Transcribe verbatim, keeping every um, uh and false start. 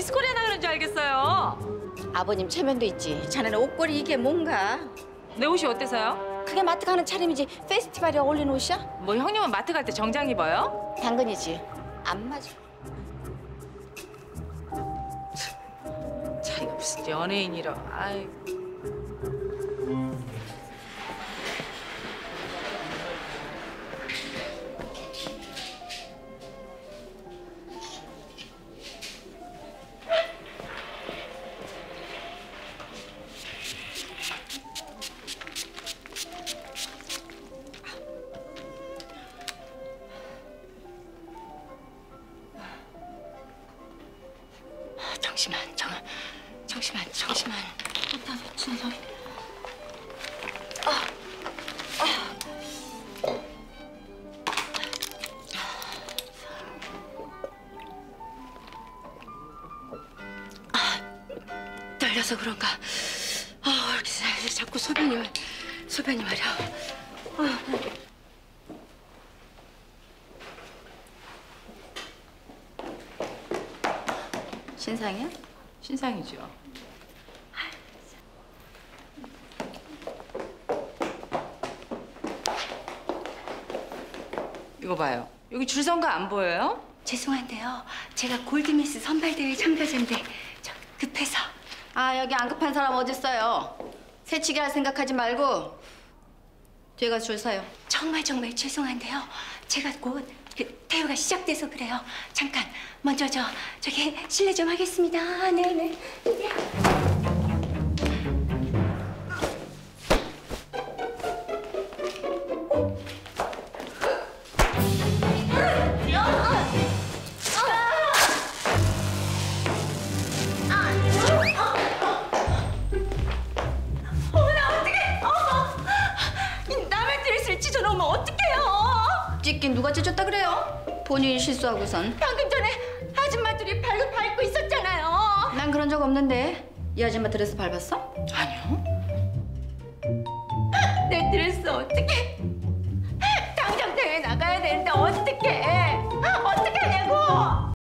미스코리아 나가는 줄 알겠어요. 아버님 체면도 있지. 자네는 옷걸이 이게 뭔가? 내 옷이 어때서요? 그게 마트 가는 차림이지 페스티벌에 어울리는 옷이야? 뭐 형님은 마트 갈 때 정장 입어요? 당근이지. 안 맞아. 자기가 무슨 연예인이라. 아이. 정심한, 정, 정심한, 정심한. 나 미친 놈. 아, 아. 아, 떨려서 그런가. 아, 이렇게 살살 자꾸 소변이, 소변이 말이야. 아. 신상이야? 신상이죠. 이거 봐요. 여기 줄 선 거 안 보여요? 죄송한데요. 제가 골드미스 선발대회 참가자인데 저 급해서. 아, 여기 안 급한 사람 어딨어요. 새치기 할 생각하지 말고 뒤에 가서 줄 서요. 정말 정말 죄송한데요. 제가 곧 대회가 시작돼서 그래요. 잠깐 먼저 저 저기 실례 좀 하겠습니다. 네네. 찢긴 누가 찢었다 그래요? 본인이 실수하고선. 방금 전에 아줌마들이 발로 밟고 있었잖아요. 난 그런 적 없는데. 이 아줌마 드레스 밟았어? 아니요. 내 드레스 어떻게...